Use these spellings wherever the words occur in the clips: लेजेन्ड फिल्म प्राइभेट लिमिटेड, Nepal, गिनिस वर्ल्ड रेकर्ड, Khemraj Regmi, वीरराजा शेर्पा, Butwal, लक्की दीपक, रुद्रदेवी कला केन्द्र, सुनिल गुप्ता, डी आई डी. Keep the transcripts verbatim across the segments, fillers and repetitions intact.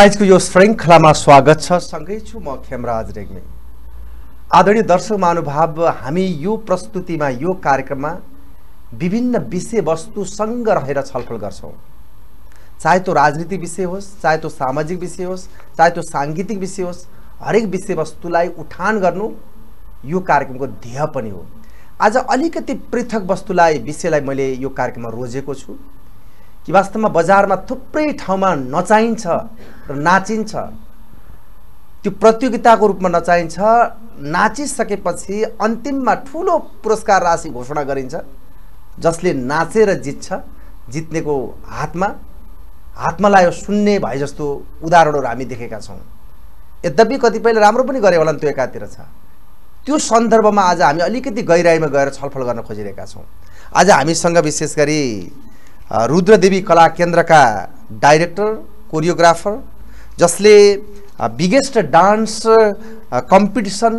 आजको यो श्रृङ्खलामा स्वागत छ। सँगै छु म खेमराज रेग्मी। आदरणीय दर्शक महानुभाव, हामी यो प्रस्तुतिमा यो कार्यक्रममा विभिन्न विषयवस्तुसँग रहेर छलफल गर्छौँ। चाहे त्यो राजनीति विषय होस्, चाहे त्यो सामाजिक विषय होस्, चाहे त्यो साङ्गीतिक विषय होस्, हरेक विषयवस्तुलाई उठान गर्नु यो कार्यक्रमको ध्येय पनि हो। आज अलिकति पृथक वस्तुलाई विषयलाई मैले यो कार्यक्रममा रोजेको छु कि वास्तवमा बजारमा थुप्रै ठाउँमा नचाइन्छ र नाचिन्छ, त्यो प्रतियोगिताको रूपमा नचाइन्छ, नाचिसकेपछि अन्तिममा ठुलो पुरस्कार राशि घोषणा गरिन्छ। जसले नाचेर जित्छ, जित्नेको हातमा हातमा लायो शून्य भए जस्तो उदाहरणहरू हामी देखेका छौँ। यद्यपि कतिपयले राम्रो पनि गरे होला नि, त्यो एकातिर छ। त्यो सन्दर्भमा आज हामी अलिकति गहिराइमा गएर छलफल गर्न खोजिरहेका छौँ। आज हामीसँग विशेष गरी रुद्रदेवी कला केन्द्रका डाइरेक्टर कोरियोग्राफर, जसले बिगेस्ट डान्स कम्पिटिसन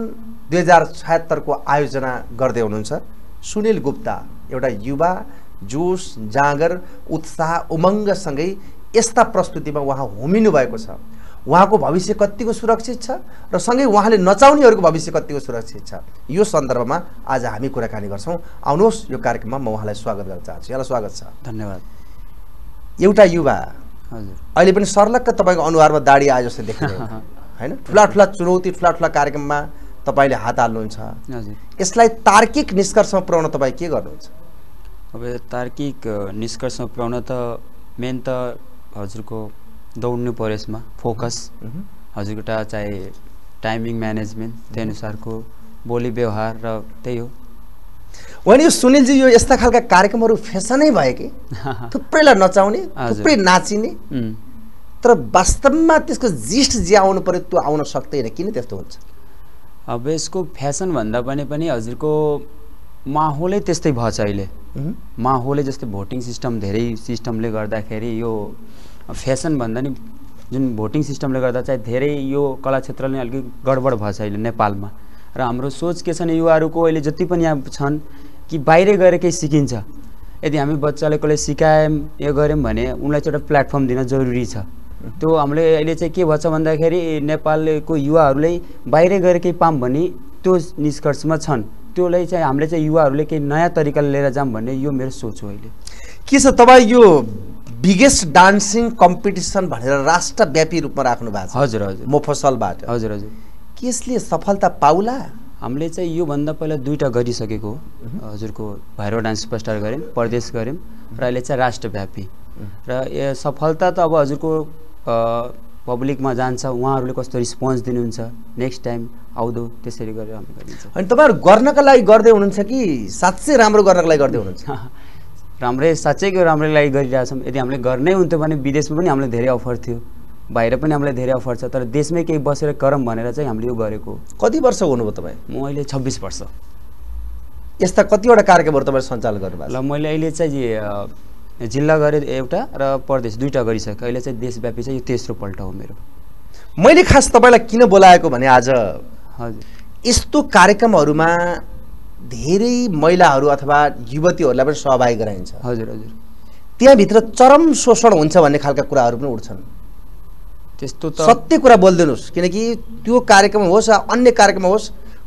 दुई हजार छयत्तरको आयोजना गर्दै हुनुहुन्छ, सुनिल गुप्ता। एउटा युवा जोस जाँगर उत्साह उमङ्गसँगै यस्ता प्रस्तुतिमा उहाँ होमिनु भएको छ। उहाँको भविष्य कत्तिको सुरक्षित छ र सँगै उहाँले नचाउनेहरूको भविष्य कत्तिको सुरक्षित छ, यो सन्दर्भमा आज हामी कुराकानी गर्छौँ। आउनुहोस्, यो कार्यक्रममा म उहाँलाई स्वागत गर्न चाहन्छु। यहाँलाई स्वागत छ, धन्यवाद। एउटा युवा, हजुर, अहिले पनि सर्लक्क तपाईँको अनुहारमा दाढी आयो जस्तो देखिन्छ होइन? ठुला ठुला चुनौती, ठुला ठुला कार्यक्रममा तपाईँले हात हाल्नुहुन्छ। यसलाई तार्किक निष्कर्षमा पुर्याउन तपाईँ के गर्नुहुन्छ? अब तार्किक निष्कर्षमा पुर्याउन त मेन त हजुरको दौड्नु पर्यो, यसमा फोकस हजुरको एउटा चाहिँ टाइमिङ म्यानेजमेन्ट, त्यही अनुसारको बोली व्यवहार र त्यही हो। होइन, यो सुनिलजी, यो यस्ता खालका कार्यक्रमहरू फेसनै भयो कि थुप्रैलाई नचाउने, थुप्रै नाचिने, तर वास्तवमा त्यसको जिस्ट जे आउनु पर्यो त्यो आउन सक्दैन। किन त्यस्तो हुन्छ? अब यसको फेसन भन्दा पनि पनि हजुरको माहौलै त्यस्तै भएछ अहिले। माहौलै जस्तै भोटिङ सिस्टम, धेरै सिस्टमले गर्दाखेरि यो फेसन भन्दा नि जुन भोटिङ सिस्टमले गर्दा चाहिँ धेरै यो कला क्षेत्रले नै अलिकति गडबड भएको छ अहिले नेपालमा। र हाम्रो सोच के छ भने युवाहरूको अहिले जति पनि यहाँ छन् कि बाहिर गएर केही सिकिन्छ। यदि हामी बच्चाले कसले सिकायौँ, यो गऱ्यौँ भने उनलाई चाहिँ एउटा प्लेटफर्म दिन जरुरी छ। त्यो हामीले अहिले चाहिँ के भन्छ भन्दाखेरि नेपालको युवाहरूले बाहिर गएर केही पाऊँ भने त्यो निष्कर्षमा छन्। त्योलाई चाहिँ हामीले चाहिँ युवाहरूले केही नयाँ तरिकाले लिएर जाऊँ भन्ने यो मेरो सोच हो अहिले। के छ तपाईँ यो बिगेस्ट डान्सिङ कम्पिटिसन भनेर राष्ट्रव्यापी रूपमा राख्नु भएको छ? हजुर हजुर, मोफसलबाट। हजुर हजुर, के यसले सफलता पाउला? हामीले चाहिँ योभन्दा पहिला दुईवटा गरिसकेको हो। हजुरको भैरव डान्स सुपरस्टार गऱ्यौँ, परदेश गऱ्यौँ, र अहिले चाहिँ राष्ट्रव्यापी। र सफलता त अब हजुरको पब्लिकमा जान्छ, उहाँहरूले कस्तो रिस्पोन्स दिनुहुन्छ, नेक्स्ट टाइम आउँदो त्यसरी गरेर हामी गरिन्छ। अनि तपाईँहरू गर्नका लागि गर्दै हुनुहुन्छ कि साँच्चै राम्रो गर्नका लागि गर्दै हुनुहुन्छ? राम्रै, साँच्चैको राम्रै लागि गरिरहेछौँ। यदि हामीले गर्नै हुन्थ्यो भने विदेशमा पनि हामीलाई धेरै अफर थियो, बाहिर पनि हामीलाई धेरै अफर छ, तर देशमै केही बसेर गरौँ भनेर चाहिँ हामीले यो गरेको। कति वर्ष हुनुभयो तपाईँ? म अहिले छब्बिस वर्ष। यस्ता कतिवटा कार्यक्रमहरू तपाईँले सञ्चालन गर्नुभएको? ल, मैले अहिले चाहिँ जिल्ला गरेँ एउटा र परदेश दुईवटा गरिसकेँ। अहिले चाहिँ देशव्यापी चाहिँ यो तेस्रो पल्ट हो मेरो। मैले खास तपाईँलाई किन बोलाएको भने आज हजुर यस्तो कार्यक्रमहरूमा धेरै महिलाहरू अथवा युवतीहरूलाई पनि सहभागी गराइन्छ। हजुर हजुर, त्यहाँभित्र चरम शोषण हुन्छ भन्ने खालका कुराहरू पनि उठ्छन्। त्यस्तो त सत्य कुरा बोलिदिनुहोस्, किनकि त्यो कार्यक्रम होस् अन्य कार्यक्रम होस्,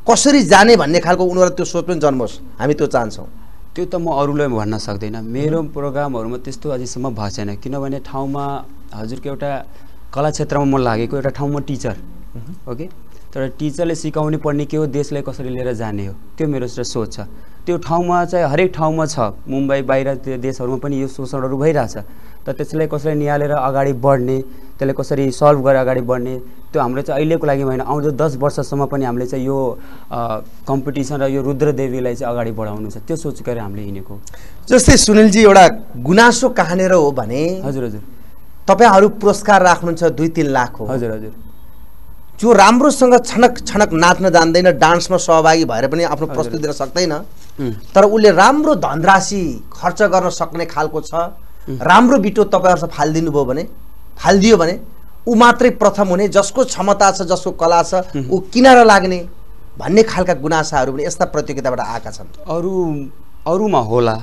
कसरी जाने भन्ने खालको उनीहरू त्यो सोच पनि जन्मोस्, हामी त्यो चाहन्छौँ। त्यो त म अरूलाई भन्न सक्दैन, मेरो प्रोग्रामहरूमा त्यस्तो अझैसम्म भएको छैन। किनभने ठाउँमा हजुरको एउटा कला क्षेत्रमा म लागेको, एउटा ठाउँमा टिचर, ओके, तर टिचरले सिकाउनु पर्ने के हो, देशलाई कसरी लिएर जाने हो, त्यो मेरो सोच छ। त्यो ठाउँमा चाहिँ हरेक ठाउँमा छ, मुम्बई बाहिर देशहरूमा पनि यो शोषणहरू भइरहेछ। त त्यसलाई कसरी निहालेर अगाडि बढ्ने, त्यसलाई कसरी सल्भ गरेर अगाडि बढ्ने, त्यो हाम्रो चाहिँ अहिलेको लागि होइन, आउँदो दस वर्षसम्म पनि हामीले चाहिँ यो कम्पिटिसन र यो रुद्रदेवीलाई चाहिँ अगाडि बढाउनु छ, त्यो सोच गरेर हामीले हिँडेको। जस्तै सुनिलजी, एउटा गुनासो कहाँनिर हो भने, हजुर हजुर, तपाईँहरू पुरस्कार राख्नुहुन्छ दुई तिन लाख हो, हजुर हजुर, जो राम्रोसँग छनक छनक नाच्न जान्दैन, डान्समा सहभागी भएर पनि आफ्नो प्रस्तुति दिन सक्दैन, तर उसले राम्रो धनराशि खर्च गर्न सक्ने खालको छ, राम्रो बिटो तपाईँहरूसँग फालिदिनु भयो भने, फालिदियो भने ऊ मात्रै प्रथम हुने, जसको क्षमता छ, जसको कला छ, ऊ किनारा लाग्ने भन्ने खालका गुनासाहरू पनि यस्ता प्रतियोगिताबाट आएका छन्। अरू अरूमा होला,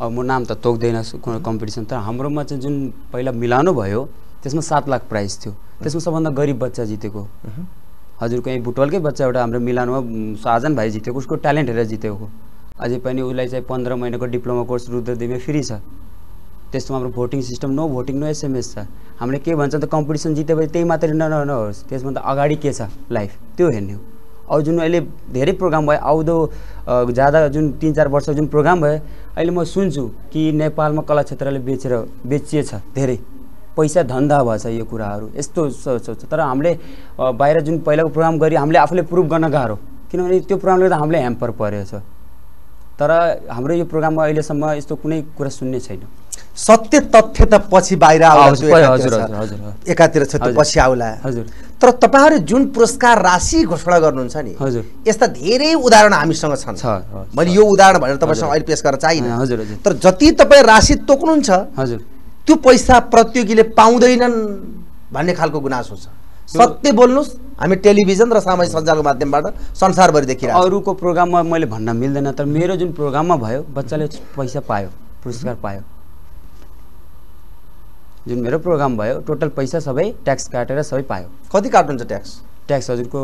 अब म नाम त तोक्दैन कम्पिटिसन, तर हाम्रोमा चाहिँ जुन पहिला मिलानो भयो त्यसमा सात लाख प्राइज थियो। त्यसमा सबभन्दा गरीब बच्चा जितेको हजुर कहीं बुटवलकै बच्चा एउटा हाम्रो मिलानमा साजन भाइ जितेको, उसको ट्यालेन्ट हेरेर जितेको। अझै पनि उलाई चाहिँ पन्ध्र महिनाको डिप्लोमा कोर्स रुद्रदेवीमा फ्री छ। त्यसमा हाम्रो voting system no voting no SMS छ। हामीले के भन्छ त कम्पिटिसन जितेपछि त्यही मात्र न नहोस्, त्यसभन्दा अगाडि के छ लाइफ त्यो हेर्नु। अब जुन अहिले धेरै प्रोग्राम भयो, आउँदो ज्यादा जुन तीन चार वर्ष जुन प्रोग्राम भयो, अहिले म सुन्छु कि नेपालमा कला क्षेत्रले बेचेर बेचिएछ, धेरै पैसा धन्दा भएछ यो कुराहरू यस्तो सोच। तर हामीले बाहिर जुन पहिलाको प्रोग्राम गरी हामीले आफूले प्रुभ गर्न गाह्रो, किनभने त्यो प्रोग्रामले त हामीले ह्याम्पर परेछ। तर हाम्रो यो प्रोग्राममा अहिलेसम्म यस्तो कुनै कुरा सुन्ने छैन। सत्य तथ्य त पछि बाहिर आउँछ, एकातिर छ त्यो पछि आउला हजुर। तर तपाईहरु जुन पुरस्कार राशि घोषणा गर्नुहुन्छ नि, यस्ता धेरै उदाहरण हामीसँग छन्। मैले यो उदाहरण भनेर तपाईसँग अहिले पेश गर्न चाहदिन, तर जति तपाई राशि तोक्नुहुन्छ हजुर, त्यो पैसा प्रतियोगीले पाउँदैनन् भन्ने खालको गुनासो छ। सत्य बोल्नुस्, हामी टेलिभिजन र सामाजिक सञ्जालको माध्यमबाट संसारभरि देखिरहेको। अरूको प्रोग्राममा मैले भन्न मिल्दैन, तर मेरो जुन प्रोग्राममा भयो बच्चाले पैसा पायो, पुरस्कार पायो। जुन मेरो प्रोग्राम भयो टोटल पैसा सबै ट्याक्स काटेर सबै पायो। कति काट्नुहुन्छ ट्याक्स? ट्याक्स हजुरको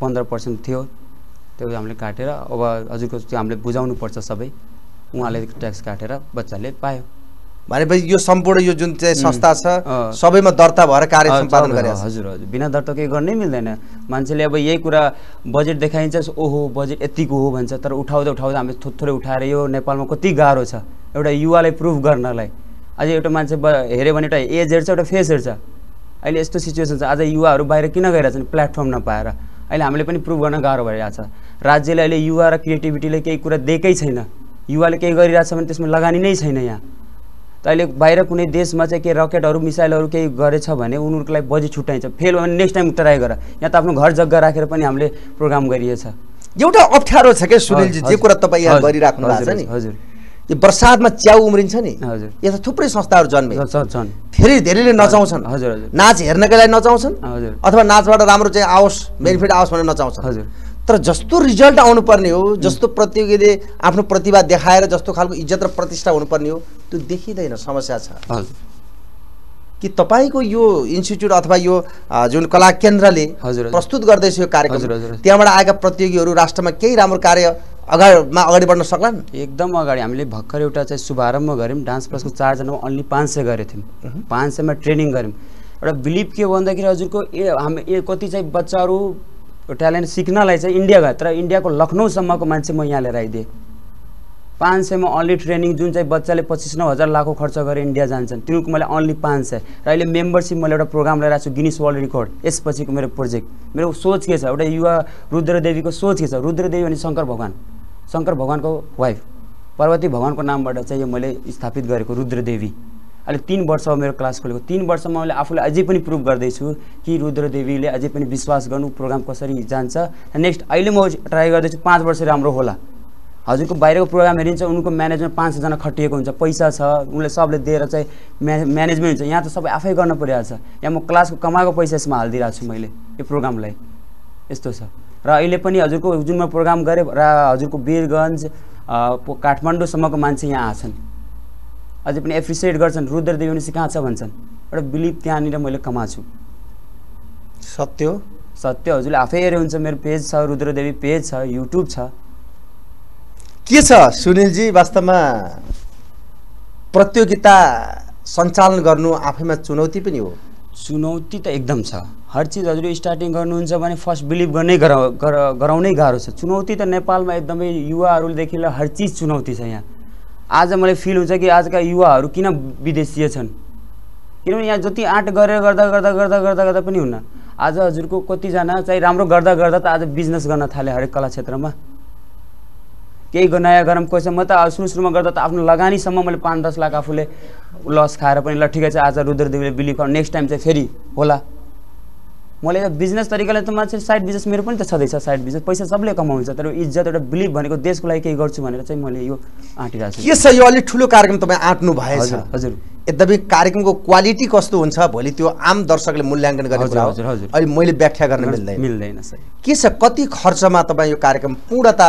पन्ध्र पर्सेन्ट थियो, त्यो हामीले काटेर अब हजुरको त्यो हामीले बुझाउनु पर्छ सबै, उहाँले ट्याक्स काटेर बच्चाले पायो। भनेपछि यो सम्पूर्ण यो जुन चाहिँ संस्था छ सबैमा दर्ता भएर कार्य सम्पादन गरेछ हजुर। हजुर बिना दर्ता केही गर्नै मिल्दैन। मान्छेले अब यही कुरा बजेट देखाइन्छ, ओहो बजेट यतिको हो भन्छ, तर उठाउँदै उठाउँदै हामीले थोरै उठाएर यो नेपालमा कति गाह्रो छ एउटा युवालाई प्रुभ गर्नलाई। आज एउटा मान्छे हेर्यो भने एउटा एज हेर्छ, एउटा फेस हेर्छ। अहिले यस्तो सिचुएसन छ, आज युवाहरू बाहिर किन गइरहेछन्? प्लेटफर्म नपाएर। अहिले हामीले पनि प्रुभ गर्न गाह्रो भइरहेछ। राज्यले अहिले युवा र क्रिएटिभिटीले केही कुरा दिएकै छैन। युवाले केही गरिरहेछ भने त्यसमा लगानी नै छैन यहाँ। त अहिले बाहिर कुनै देशमा चाहिँ केही रकेटहरू मिसाइलहरू केही गरेछ भने उनीहरूको लागि बजेट छुट्याइन्छ। फेल भने नेक्स्ट टाइम ट्राई गर, यहाँ त आफ्नो घर जग्गा राखेर पनि हामीले प्रोग्राम गरिएछ। एउटा अप्ठ्यारो छ के सुनिलजी, जे कुरा तपाईँ यहाँ गरिराख्नु भएको छ नि हजुर, यो बरसातमा च्याउ उम्रिन्छ नि, यस्ता थुप्रै संस्थाहरू जन्मे छन्। फेरि धेरैले नचाउँछन् हजुर, नाच हेर्नकै लागि नचाउँछन् अथवा नाचबाट राम्रो चाहिँ आओस्, बेनिफिट आओस् भनेर नचाउँछन् हजुर। तर जस्तो रिजल्ट आउनुपर्ने हो, जस्तो प्रतियोगीले आफ्नो प्रतिभा देखाएर जस्तो खालको इज्जत र प्रतिष्ठा हुनुपर्ने हो, त्यो देखिँदैन। समस्या छ कि तपाईँको यो इन्स्टिट्युट अथवा यो जुन कला केन्द्रले प्रस्तुत गर्दैछ यो कार्यक्रम, त्यहाँबाट आएका प्रतियोगीहरू राष्ट्रमा केही राम्रो कार्य अगाडिमा अगाडि बढ्न सक्लान्? एकदम अगाडि। हामीले भर्खर एउटा चाहिँ शुभारम्भ गऱ्यौँ, डान्स प्लसको चारजनामा अन्ली पाँच सय गरेको थियौँ, पाँच सयमा ट्रेनिङ गऱ्यौँ। एउटा बिलिभ के भन्दाखेरि हजुरको ए हामी ए कति चाहिँ बच्चाहरू ट्यालेन्ट सिक्नलाई चाहिँ इन्डिया गए, तर इन्डियाको लखनऊसम्मको मान्छे म यहाँ ल्याएर आइदिएँ। पाँच सयमा अन्ली ट्रेनिङ, जुन चाहिँ बच्चाले पच्चिस नौ हजार लाखौँ खर्च गरेर इन्डिया जान्छन्, तिनीहरूको मैले अन्ली पाँच सय। र अहिले मेम्बरसिप मैले एउटा प्रोग्राम लिएर आएको छु, गिनिस वर्ल्ड रेकर्ड। यसपछिको मेरो प्रोजेक्ट, मेरो सोच के छ, एउटा युवा रुद्रदेवीको सोच के छ? रुद्रदेवी अनि शङ्कर भगवान, शङ्कर भगवानको वाइफ पार्वती भगवानको नामबाट चाहिँ यो मैले स्थापित गरेको रुद्रदेवी। अहिले तीन वर्ष मेरो क्लास खोलेको, तीन वर्षमा मैले आफूले अझै पनि प्रुभ गर्दैछु कि रुद्रदेवीले अझै पनि विश्वास गर्नु, प्रोग्राम कसरी जान्छ। नेक्स्ट अहिले म ट्राई गर्दैछु, पाँच वर्ष राम्रो होला। हजुरको बाहिरको प्रोग्राम हेरिन्छ, उनको म्यानेजमेन्ट पाँच छजना खटिएको हुन्छ, पैसा छ, उनले सबले दिएर चाहिँ म्या म्यानेजमेन्ट हुन्छ। यहाँ त सबै आफै गर्न परिरहेको छ। यहाँ म क्लासको कमाएको पैसा यसमा हालिदिरहेको छु मैले यो प्रोग्रामलाई, यस्तो छ। र अहिले पनि हजुरको जुनमा प्रोग्राम गरेँ र हजुरको वीरगञ्ज काठमाडौँसम्मको मान्छे यहाँ आछन्, अझै पनि एप्रिसिएट गर्छन्, रुद्रदेवी भनेपछि कहाँ छ भन्छन्। एउटा बिलिभ त्यहाँनिर मैले कमाएको छु। सत्य हो, सत्य हजुरले आफै हेरे हुन्छ। मेरो पेज छ, रुद्रदेवी पेज छ, युट्युब छ। के छ सुनिलजी, वास्तवमा प्रतियोगिता सञ्चालन गर्नु आफैमा चुनौती पनि हो? चुनौती त एकदम छ। हर चिज हजुर स्टार्टिङ गर्नुहुन्छ भने फर्स्ट बिलिभ गर्नै गराउनै गाह्रो छ। चुनौती त नेपालमा एकदमै युवाहरूदेखि ल हर चिज चुनौती छ यहाँ। आज मलाई फिल हुन्छ कि आजका युवाहरू किन विदेशीय छन्, किनभने यहाँ जति आँट गरेर गर्दा गर्दा गर्दा गर्दा गर्दा पनि हुन्न। आज हजुरको कतिजना चाहिँ राम्रो गर्दा गर्दा त आज बिजनेस गर्न थाले, हरेक कला क्षेत्रमा केही नयाँ गरम कोइस। म त सुरु सुरुमा गर्दा त आफ्नो लगानीसम्म मैले पाँच दस लाख आफूले लस खाएर पनि ल ठिकै छ, आज रुद्रदेवीले बिलिभ गर्नु, नेक्स्ट टाइम चाहिँ फेरि होला। मैले बिजनेस तरिकाले त मान्छे साइड बिजनेस मेरो पनि त छँदैछ, साइड बिजनेस पैसा सबले कमाउँछ, तर इज्जत एउटा बिलिभ भनेको देशको लागि केही गर्छु भनेर चाहिँ मैले यो आँटिरहेको छु। के छ यो अलिक ठुलो कार्यक्रम तपाईँ आँट्नु भएछ हजुर, एकदमै कार्यक्रमको क्वालिटी कस्तो हुन्छ भोलि त्यो आम दर्शकले मूल्याङ्कन गर्ने कुरा हो हजुर, अहिले मैले व्याख्या गर्न मिल्दैन मिल्दैन सर। के छ, कति खर्चमा तपाईँ यो कार्यक्रम पूर्णता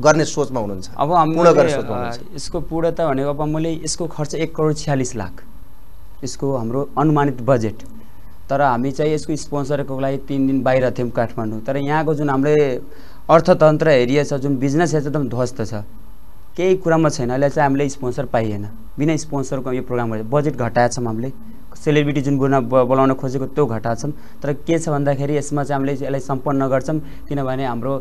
गर्ने सोचमा हुनुहुन्छ? अब पूर्ण गर्ने सोचमा हुनुहुन्छ। यसको पूर्णता भनेको अब मैले यसको खर्च एक करोड छ्यालिस लाख, यसको हाम्रो अनुमानित बजेट। तर हामी चाहिँ यसको स्पोन्सरको लागि तीन दिन बाहिर थियौं काठमाडौँ। तर यहाँको जुन हामीले अर्थतन्त्र हेरिए छ, जुन बिजनेस एकदम ध्वस्त छ, केही कुरामा छैन। अहिले चाहिँ हामीले स्पोन्सर पाइएन, बिना स्पोन्सरको यो प्रोग्राम गरे। बजेट घटाएछम हामीले, सेलिब्रिटी जुन बुना बोलाउन खोजेको त्यो घटाएछम। तर के छ भन्दाखेरि यसमा चाहिँ हामीले यसलाई सम्पन्न गर्छम, किनभने हाम्रो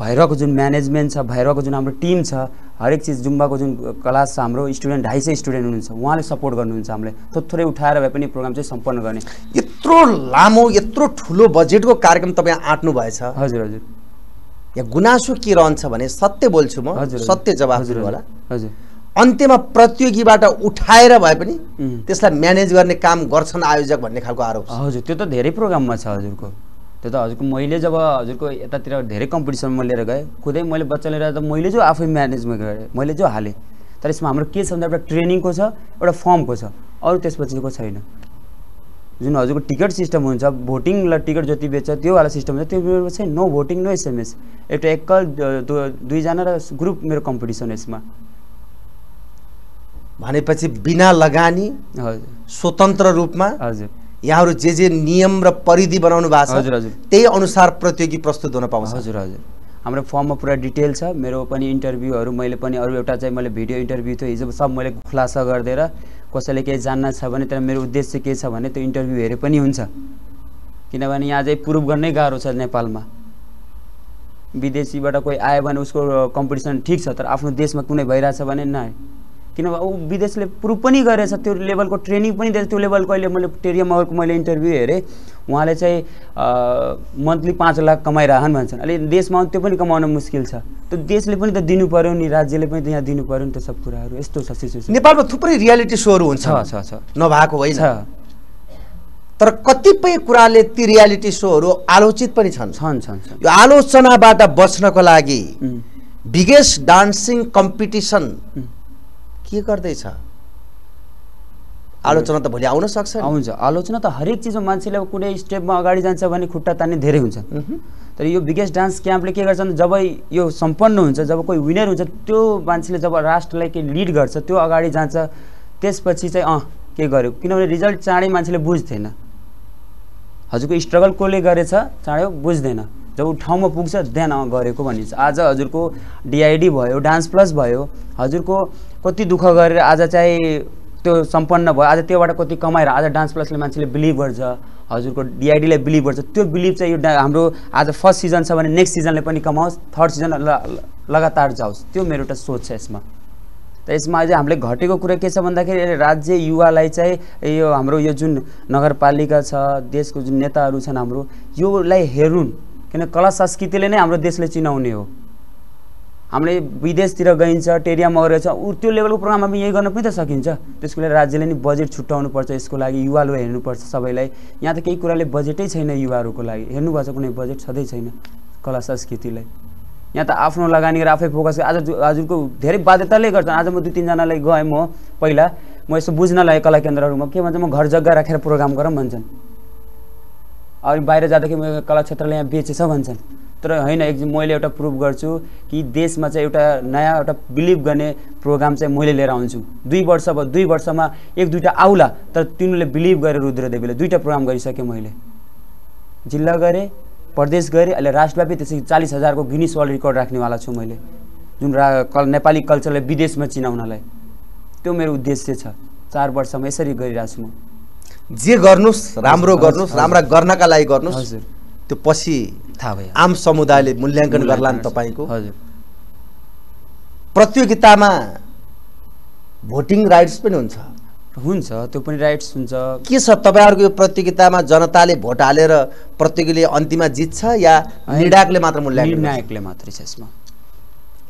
भइरहेको जुन म्यानेजमेन्ट छ, भइरहेको जुन हाम्रो टिम छ, हरेक चीज जुम्बाको जुन क्लास छ, हाम्रो स्टुडेन्ट ढाई सय स्टुडेन्ट हुनुहुन्छ, उहाँले सपोर्ट गर्नुहुन्छ। हामीले थोरै उठाएर भए पनि प्रोग्राम चाहिँ सम्पन्न गर्ने। यत्रो लामो यत्रो ठुलो बजेटको कार्यक्रम तपाईँ आँट्नु भएछ। हजुर हजुर। यहाँ गुनासो के रहन्छ भने, सत्य बोल्छु म, सत्य जवाफ दिनु होला। हजुर। अन्त्यमा प्रतियोगीबाट उठाएर भए पनि त्यसलाई म्यानेज गर्ने काम गर्छन् आयोजक भन्ने खालको आरोप छ। हजुर, त्यो त धेरै प्रोग्राममा छ हजुरको। त्यो त हजुरको मैले जब हजुरको यतातिर धेरै कम्पिटिसनमा लिएर गएँ, खुदै मैले बच्चा लिएर त मैले जो आफै म्यानेजमा गरेँ, मैले जो हालेँ। तर यसमा हाम्रो के छ भन्दा एउटा ट्रेनिङको छ, एउटा फर्मको छ, अरू त्यसपछिको छैन। जुन हजुरको टिकट सिस्टम हुन्छ, भोटिङ ल टिकट जति बेच्छ त्योवाला सिस्टम हुन्छ, त्यो मेरो चाहिँ नो भोटिङ नो एसएमएस। एउटा एकल दुईजना र ग्रुप मेरो कम्पिटिसन यसमा। भनेपछि बिना लगानी स्वतन्त्र रूपमा यहाँहरु जे जे नियम र परिधि बनाउनु भएको छ त्यही अनुसार प्रतियोगी प्रस्तुत हुन पाउँछ। हजुर हजुर। हाम्रो फर्ममा पुरा डिटेल छ। मेरो पनि इन्टरभ्यूहरु मैले पनि अरु एउटा चाहिँ मैले भिडियो इन्टरभ्यू थियो हिजो, सब मैले खुलासा गर्दिएर। कसैले केही जान्न छ भने तर मेरो उद्देश्य के छ भने त्यो इन्टरभ्यू हेरे पनि हुन्छ, किनभने यहाँ चाहिँ प्रुफ गर्नै गाह्रो छ। नेपालमा विदेशीबाट कोही आयो भने उसको कम्पिटिसन ठीक छ, तर आफ्नो देशमा कुनै भइरहेछ भने न, किनभने ऊ विदेशले प्रुफ पनि गरेछ, त्यो लेभलको ट्रेनिङ पनि दिएछ, त्यो लेभलको। अहिले मैले टेरियममा अर्को मैले इन्टरभ्यू हेरेँ, उहाँले चाहिँ मन्थली पाँच लाख कमाइरहन् भन्छन्। अहिले देशमा त्यो पनि कमाउन मुस्किल छ। त्यो देशले पनि त दिनु पर्यो नि, राज्यले पनि त यहाँ दिनु पर्यो नि। त्यो सब कुराहरू यस्तो छ सिचुएसन। नेपालमा थुप्रै रियालिटी सोहरू हुन्छ, नभएको होइन, तर कतिपय कुराले ती रियालिटी सोहरू आलोचित पनि छन्। छन् छन् यो आलोचनाबाट बच्नको लागि बिगेस्ट डान्सिङ कम्पिटिसन के गर्दैछ? आलोचना त भोलि आउन सक्छ, आउँछ। आलोचना त हरेक चीजमा, मान्छेले कुनै स्टेपमा अगाडि जान्छ भने खुट्टा तान्ने धेरै हुन्छ। तर यो बिगेस्ट डान्स क्याम्पले के गर्छन्, जब यो सम्पन्न हुन्छ, जब कोही विनर हुन्छ, त्यो मान्छेले जब राष्ट्रलाई के लिड गर्छ, त्यो अगाडि जान्छ। त्यसपछि चाहिँ अँ के गर्यो, किनभने रिजल्ट चाँडै मान्छेले बुझ्दैन। हजुरको स्ट्रगल कसले गरेछ चाँडै बुझ्दैन, जब ठाउँमा पुग्छ ध्यान अँ गरेको भनिन्छ। आज हजुरको डी आई डी भयो, डान्स प्लस भयो, हजुरको कति दुःख गरेर आज चाहिँ त्यो सम्पन्न भयो, आज त्योबाट कति कमाएर आज डान्स प्लसले मान्छेले बिलिभ गर्छ, हजुरको डी आई डीलाई बिलिभ गर्छ। त्यो बिलिभ चाहिँ यो हाम्रो आज फर्स्ट सिजन छ भने नेक्स्ट सिजनले पनि कमाओस्, थर्ड सिजन लगातार जाओस्, त्यो मेरो एउटा सोच छ यसमा। त यसमा आज हामीले घटेको कुरा के छ भन्दाखेरि राज्य युवालाई चाहिँ यो हाम्रो यो जुन नगरपालिका छ, देशको जुन नेताहरू छन् हाम्रो, योलाई हेरुन्, किन कला संस्कृतिले नै हाम्रो देशले चिनाउने हो। हामीले विदेशतिर गइन्छ, टेरियामा गइरहेछ, ऊ त्यो लेभलको प्रोग्राम हामी यही गर्न पनि त सकिन्छ। त्यसको लागि राज्यले नि बजेट छुट्याउनुपर्छ। यसको लागि युवाले हेर्नुपर्छ सबैलाई। यहाँ त केही कुराले बजेटै छैन युवाहरूको लागि। हेर्नुपर्छ, कुनै बजेट छँदै छैन कला संस्कृतिलाई। यहाँ त आफ्नो लगानी गरेर आफै फोकस। आज आजको धेरै बाध्यताले गर्छन्। आज म दुई तिनजनालाई गएँ म पहिला, म यसो बुझ्न लागेँ कला केन्द्रहरूमा के भन्छ, म घर जग्गा राखेर प्रोग्राम गरौँ भन्छन्, अनि बाहिर जाँदाखेरि म कला क्षेत्रलाई यहाँ बेचेछ भन्छन्। तर होइन, एक मैले एउटा प्रुभ गर्छु कि देशमा चाहिँ एउटा नयाँ एउटा बिलिभ गर्ने प्रोग्राम चाहिँ मैले लिएर आउँछु। दुई वर्ष भयो, दुई वर्षमा एक दुईवटा आउला, तर तिनीहरूले बिलिभ गरेर रुद्रदेवीले दुईवटा प्रोग्राम गरिसकेँ। मैले जिल्ला गरेँ, प्रदेश गरेँ, अहिले राष्ट्रव्यापी। त्यसै चालिस हजारको गिनिस वर्ल्ड रेकर्ड राख्नेवाला छु मैले, जुन नेपाली कल्चरलाई विदेशमा चिनाउनलाई। त्यो मेरो उद्देश्य छ। चार वर्षमा यसरी गरिरहेको छु म। जे गर्नुहोस् राम्रो गर्नुहोस्, राम्रा गर्नका लागि गर्नुहोस्। हजुर, त्यो पछि थाहा भयो, आम समुदायले मूल्याङ्कन गर्ला नि तपाईँको। हजुर, प्रतियोगितामा भोटिङ राइट्स पनि हुन्छ। हुन्छ, त्यो पनि राइट्स हुन्छ। के छ तपाईँहरूको यो प्रतियोगितामा? जनताले भोट हालेर प्रतियोगीले अन्तिममा जित्छ या निर्णायकले मात्र मूल्याङ्कन? निर्णायकले मात्रै छ यसमा।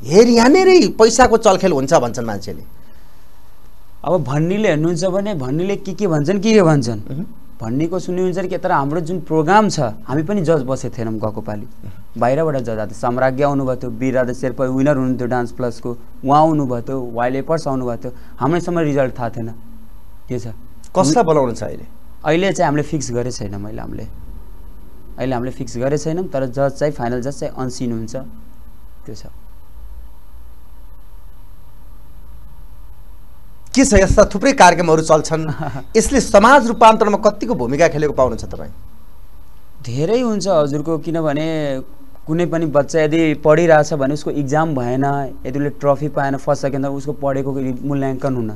हेर, यहाँनेरै पैसाको चलखेल हुन्छ भन्छन् मान्छेले। अब भन्नेले हेर्नुहुन्छ भने भन्नेले के के भन्छन् के के भन्छन् भन्नेको सुन्नुहुन्छ कि। तर हाम्रो जुन प्रोग्राम छ, हामी पनि जज बसेको थिएनौँ। गएको पालि बाहिरबाट जज आएको थियो। सम्राज्ञ आउनुभएको थियो, वीरराजा शेर्पा विनर हुनुहुन्थ्यो डान्स प्लसको, उहाँ आउनुभएको थियो, वाइल्ड एपर्स आउनुभएको थियो। हामीसम्म रिजल्ट थाहा थिएन के छ, कसलाई बोलाउनु छ। अहिले अहिले चाहिँ हामीले फिक्स गरे छैन, मैले हामीले अहिले हामीले फिक्स गरे छैनौँ। तर जज चाहिँ फाइनल जज चाहिँ अनसिन हुन्छ, त्यो छ। के छ यस्ता थुप्रै कार्यक्रमहरू चल्छन्, यसले समाज रूपान्तरणमा कतिको भूमिका खेलेको पाउनुहुन्छ तपाई? धेरै हुन्छ हजुरको, किनभने कुनै पनि बच्चा यदि पढिरहेछ भने उसको इक्जाम भएन, यदि उसले ट्रफी पाएन फर्स्ट सेकेन्ड उसको पढेको मूल्याङ्कन हुन,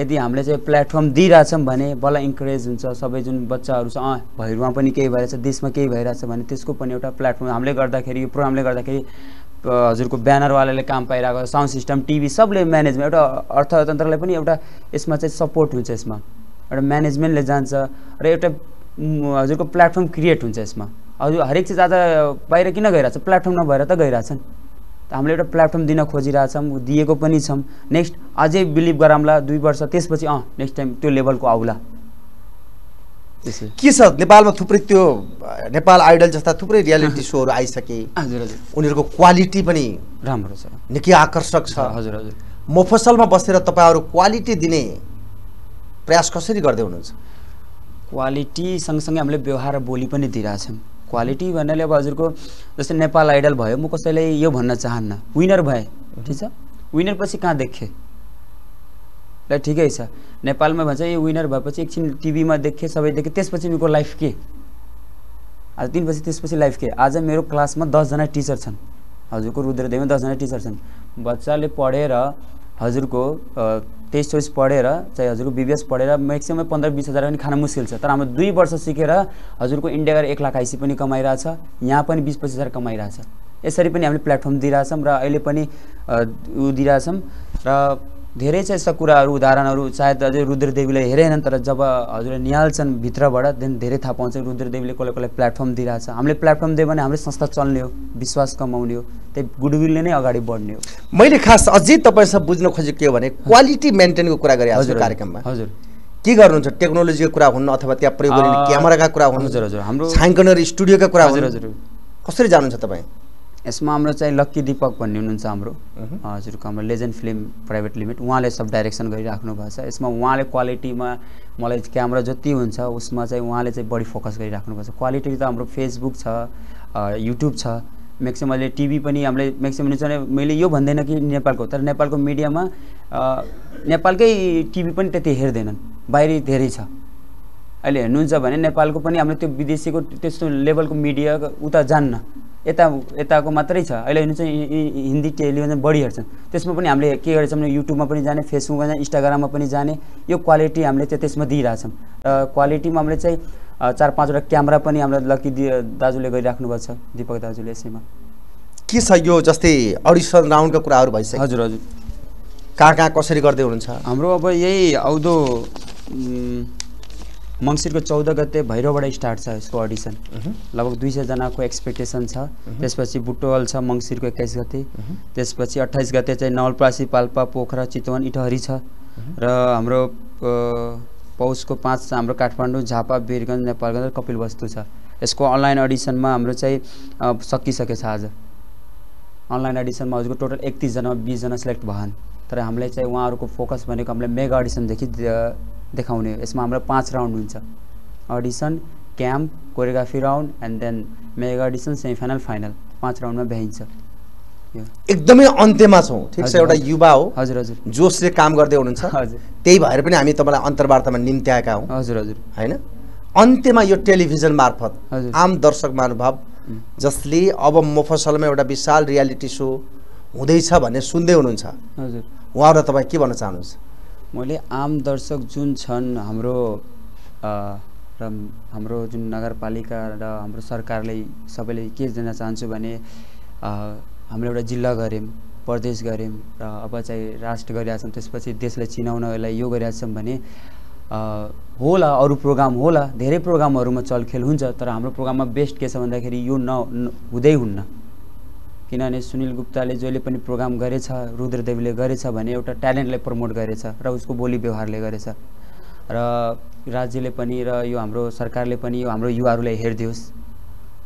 यदि हामीले चाहिँ प्लेटफर्म दिइरहेछौँ भने बल्ल इन्करेज हुन्छ सबै जुन बच्चाहरू छ, अँ भैरुमा पनि केही भइरहेछ, देशमा केही भइरहेछ भने त्यसको पनि एउटा प्लेटफर्म हामीले गर्दाखेरि, यो प्रोग्रामले गर्दाखेरि हजुरको ब्यानरवालाले काम पाइरहेको, साउन्ड सिस्टम, टिभी सबले म्यानेजमेन्ट, एउटा अर्थतन्त्रलाई पनि एउटा यसमा चाहिँ सपोर्ट हुन्छ, यसमा एउटा म्यानेजमेन्टले जान्छ र एउटा हजुरको प्लेटफर्म क्रिएट हुन्छ यसमा। हजुर हरेक चिज आज बाहिर किन गइरहेछ, प्लेटफर्म नभएर त गइरहेछन्, त हामीले एउटा प्लेटफर्म दिन खोजिरहेछौँ, दिएको पनि छौँ, नेक्स्ट अझै बिलिभ गराउँला दुई वर्ष त्यसपछि अँ नेक्स्ट टाइम त्यो लेभलको आउला। के छ नेपालमा थुप्रै त्यो नेपाल आइडल जस्ता थुप्रै रियालिटी सोहरू आइसके, हजुर हजुर उनीहरूको क्वालिटी पनि राम्रो छ, निकै आकर्षक छ, हजुर हजुर मफसलमा बसेर तपाईँहरू क्वालिटी दिने प्रयास कसरी गर्दै हुनुहुन्छ? क्वालिटी सँगसँगै हामीले व्यवहार बोली पनि दिइरहेछौँ। क्वालिटी भन्नाले अब हजुरको जस्तै नेपाल आइडल भयो, म कसैलाई यो भन्न चाहन्न विनर भए ठिक छ, विनर पछि कहाँ देखेँ ल ठिकै छ, नेपालमा भन्छ यो विनर भएपछि एकछिन टिभीमा देखेँ सबै देखेँ, त्यसपछि मेरो लाइफ के, आज दिनपछि त्यसपछि लाइफ के। आज मेरो क्लासमा दसजना टिचर छन्, हजुरको रुद्रदेवीमा दसजना टिचर छन्, बच्चाले पढेर हजुरको तेइस चौबिस पढेर चाहे हजुरको बिबिएस पढेर म्याक्सिमम पन्ध्र बिस हजार पनि खान मुस्किल छ, तर हाम्रो दुई वर्ष सिकेर हजुरको इन्डिया गएर एक लाख आइसी पनि कमाइरहेछ, यहाँ पनि बिस पच्चिस हजार कमाइरहेछ। यसरी पनि हामीले प्लेटफर्म दिइरहेछौँ र अहिले पनि ऊ दिइरहेछौँ र धेरै छ यस्ता कुराहरू उदाहरणहरू, सायद अझै रुद्रदेवीले हेरेनन् तर जब हजुरले निहाल्छन् भित्रबाट देन धेरै थाहा पाउँछ रुद्रदेवीले कसले कसलाई प्लेटफर्म दिइरहेछ। हामीले प्लेटफर्म दियो भने हाम्रो संस्था चल्ने हो, विश्वास कमाउने हो, त्यही गुडविलले नै अगाडि बढ्ने हो। मैले खास अझै तपाईँसँग बुझ्न खोजेको के हो भने क्वालिटी मेन्टेनको कुरा गरेँ हजुर कार्यक्रममा, हजुर के गर्नुहुन्छ? टेक्नोलोजीको कुरा हुन् अथवा त्यहाँ प्रयोग गरिने क्यामेराका कुरा हुन्, हजुर हजुर हाम्रो छायाङ्कनर स्टुडियोका कुरा हुन्, हजुर कसरी जानुहुन्छ तपाईँ यसमा? हाम्रो चाहिँ लक्की दीपक भन्ने हुनुहुन्छ हाम्रो, हजुरको हाम्रो लेजेन्ड फिल्म प्राइभेट लिमिटेड, उहाँले सब डाइरेक्सन गरिराख्नु भएको छ, यसमा उहाँले क्वालिटीमा मलाई क्यामेरा जति हुन्छ उसमा चाहिँ उहाँले चाहिँ बढी फोकस गरिराख्नु भएको छ। क्वालिटी त हाम्रो फेसबुक छ, युट्युब छ, म्याक्सिमम अहिले टिभी पनि हामीले म्याक्सिमम चाहिँ मैले यो भन्दैन कि नेपालको, तर नेपालको मिडियामा नेपालकै टिभी पनि त्यति हेर्दैनन्, बाहिरी धेरै छ। अहिले हेर्नुहुन्छ भने नेपालको पनि हाम्रो त्यो विदेशीको त्यस्तो लेभलको मिडिया उता जान्न, यता यताको मात्रै छ। अहिले हेर्नु चाहिँ हिन्दी टेलिभिजन बढी हेर्छन्, त्यसमा पनि हामीले के गरेछौँ भने युट्युबमा पनि जाने, फेसबुकमा जाने, इन्स्टाग्राममा पनि जाने, यो क्वालिटी हामीले चाहिँ त्यसमा दिइरहेछौँ। र क्वालिटीमा हामीले चाहिँ चार पाँचवटा क्यामेरा पनि हाम्रो लकी दाजुले गरिराख्नु भएको छ, दीपक दाजुले। यसैमा के छ यो जस्तै अडिसन राउन्डको कुराहरू भइसक्यो, हजुर हजुर कहाँ कहाँ कसरी गर्दै हुनुहुन्छ? हाम्रो अब यही आउँदो मङ्सिरको चौध गते भैरवबाट स्टार्ट छ यसको अडिसन, लगभग दुई सयजनाको एक्सपेक्टेसन छ। त्यसपछि बुटवल छ मङ्सिरको एक्काइस गते, त्यसपछि अट्ठाइस गते चाहिँ नवलप्रासी, पाल्पा, पोखरा, चितवन, इटहरी छ। र हाम्रो पौषको पाँच हाम्रो काठमाडौँ, झापा, वीरगञ्ज, नेपालगञ्ज र कपिलवस्तु छ। यसको अनलाइन अडिसनमा हाम्रो चाहिँ सकिसकेछ, आज अनलाइन अडिसनमा हजुरको टोटल एकतिसजना बिसजना सिलेक्ट भएन, तर हामीलाई चाहिँ उहाँहरूको फोकस भनेको हामीले मेगा अडिसनदेखि देखाउने हो। यसमा हाम्रो पाँच राउन्ड हुन्छ, audition, camp, choreography round and then mega audition, semifinal, final, पाँच राउन्डमा भ्याइन्छ। यो एकदमै अन्त्यमा छौँ, ठिक छ, एउटा युवा हो, हजुर हजुर जोसले काम गर्दै हुनुहुन्छ, हजुर त्यही भएर पनि हामी तपाईँलाई अन्तर्वार्तामा निम्त्याएका हौँ, हजुर हजुर होइन। अन्त्यमा यो टेलिभिजन मार्फत आम दर्शक महानुभाव जसले अब मफसलमा एउटा विशाल रियालिटी सो हुँदैछ भन्ने सुन्दै हुनुहुन्छ, हजुर उहाँहरूलाई तपाईँ के भन्न चाहनुहुन्छ? मैले आम दर्शक जुन छन् हाम्रो र हाम्रो जुन नगरपालिका र हाम्रो सरकारले सबैले के दिन चाहन्छु भने हामीले एउटा जिल्ला गऱ्यौँ, प्रदेश गऱ्यौँ र अब चाहिँ राष्ट्र गरिरहेछौँ, त्यसपछि देशलाई चिनाउनलाई यो गरिरहेछौँ भने होला अरू प्रोग्राम होला, धेरै प्रोग्रामहरूमा चलखेल हुन्छ, तर हाम्रो प्रोग्राममा बेस्ट के छ भन्दाखेरि यो न हुँदै हुन्न, किनभने सुनिल गुप्ताले जहिले पनि प्रोग्राम गरेछ, रुद्रदेवीले गरेछ भने एउटा ट्यालेन्टलाई प्रमोट गरेछ र उसको बोली व्यवहारले गरेछ। र राज्यले पनि र यो हाम्रो सरकारले पनि यो हाम्रो युवाहरूलाई हेरिदियोस्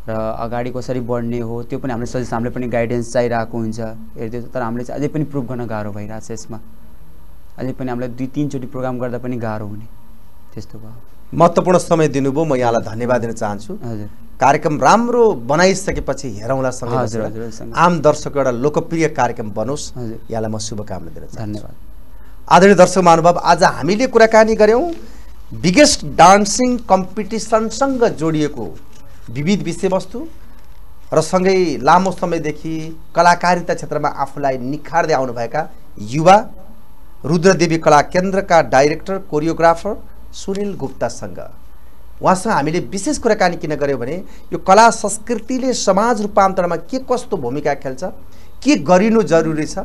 र अगाडि कसरी बढ्ने हो त्यो पनि हामीले सजेस्ट, हामीले पनि गाइडेन्स चाहिरहेको हुन्छ, हेरिदियोस्। तर हामीले चाहिँ अझै पनि प्रुभ गर्न गाह्रो भइरहेछ, यसमा अझै पनि हामीलाई दुई तिनचोटि प्रोग्राम गर्दा पनि गाह्रो हुने त्यस्तो भयो। महत्त्वपूर्ण समय दिनुभयो, म यहाँलाई धन्यवाद दिन चाहन्छु। हजुर कार्यक्रम राम्रो बनाइसकेपछि हेरौँला सँगै, आम दर्शक एउटा लोकप्रिय कार्यक्रम बनोस्, यहाँलाई म शुभकामना दिन चाहन्छु। धन्यवाद। आदरणीय दर्शक महानुभाव, आज हामीले कुराकानी गर्यौं बिगेस्ट डान्सिङ कम्पिटिसनसँग जोडिएको विविध विषयवस्तु र सँगै लामो समयदेखि कलाकारिता क्षेत्रमा आफूलाई निखार्दै आउनुभएका युवा रुद्रदेवी कला केन्द्रका डाइरेक्टर कोरियोग्राफर सुनील गुप्तासँग। उहाँसँग हामीले विशेष कुराकानी किन गर्यौं भने यो कला संस्कृतिले समाज रूपान्तरणमा के कस्तो भूमिका खेल्छ, के गरिनु जरुरी छ,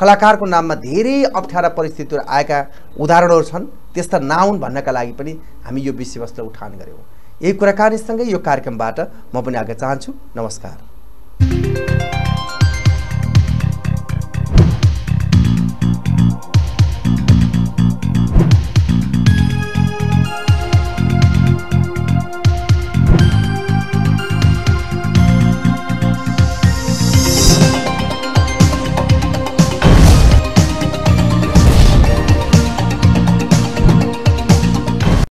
कलाकारको नाममा धेरै अप्ठ्यारा परिस्थितिहरू आएका उदाहरणहरू छन्, त्यस्ता नहुन् भन्नका लागि पनि हामी यो विषयवस्तु उठान गर्यौं। यही कुराकानीसँगै यो कार्यक्रमबाट म पनि आग्रह चाहन्छु। नमस्कार।